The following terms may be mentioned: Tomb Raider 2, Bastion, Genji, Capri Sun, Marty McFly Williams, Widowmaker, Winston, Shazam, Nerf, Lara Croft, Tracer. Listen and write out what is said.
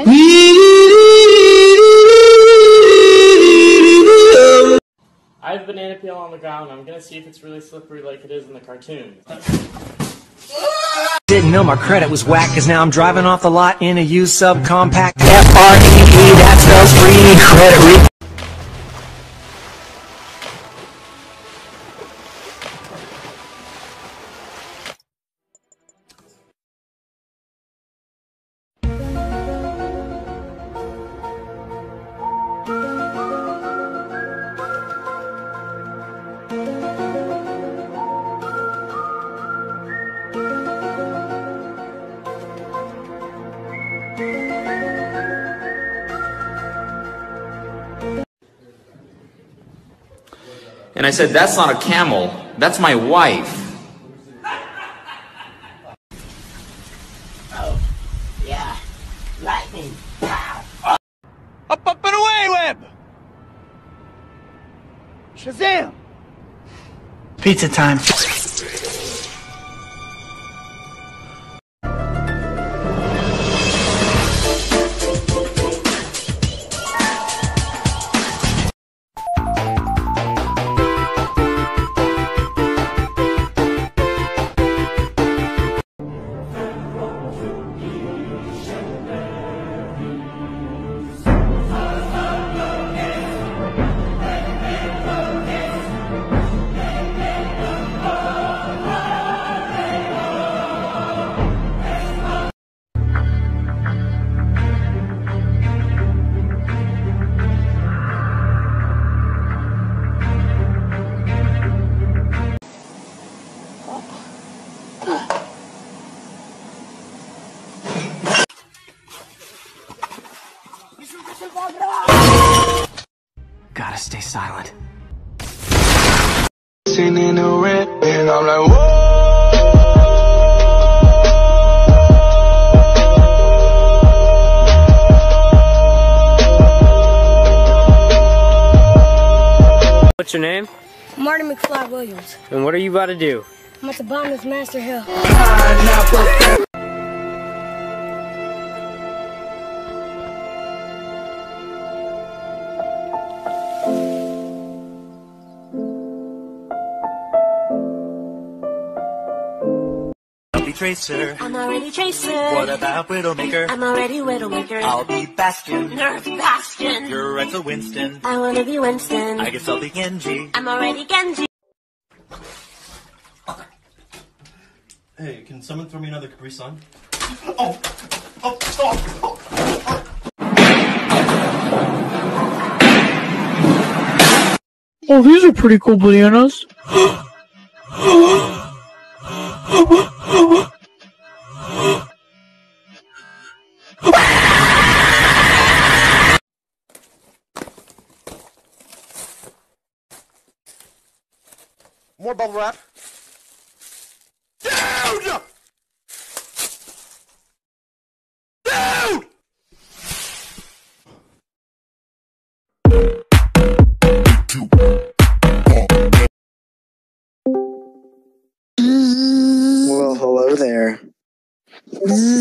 I have a banana peel on the ground. I'm gonna see if it's really slippery like it is in the cartoon. Didn't know my credit was whack, cause now I'm driving off the lot in a used subcompact. F-R-E-E, that spells free credit re- And I said, that's not a camel, that's my wife. Oh, yeah, lightning, pow. Oh. Up, up and away, Web! Shazam! Pizza time. Gotta stay silent. Singing a rip, and I'm like, whoa. What's your name? Marty McFly Williams. And what are you about to do? I'm about to bomb this Master Hill. Tracer. I'm already Tracer. What about Widowmaker? I'm already Widowmaker. I'll be Bastion. Nerf Bastion. You're right, so Winston. I wanna be Winston. I guess I'll be Genji. I'm already Genji. Hey, can someone throw me another Capri Sun? Oh! Oh! Oh! Oh! Oh, these are pretty cool bananas. More bubble wrap. Dude! Dude! Well, hello there.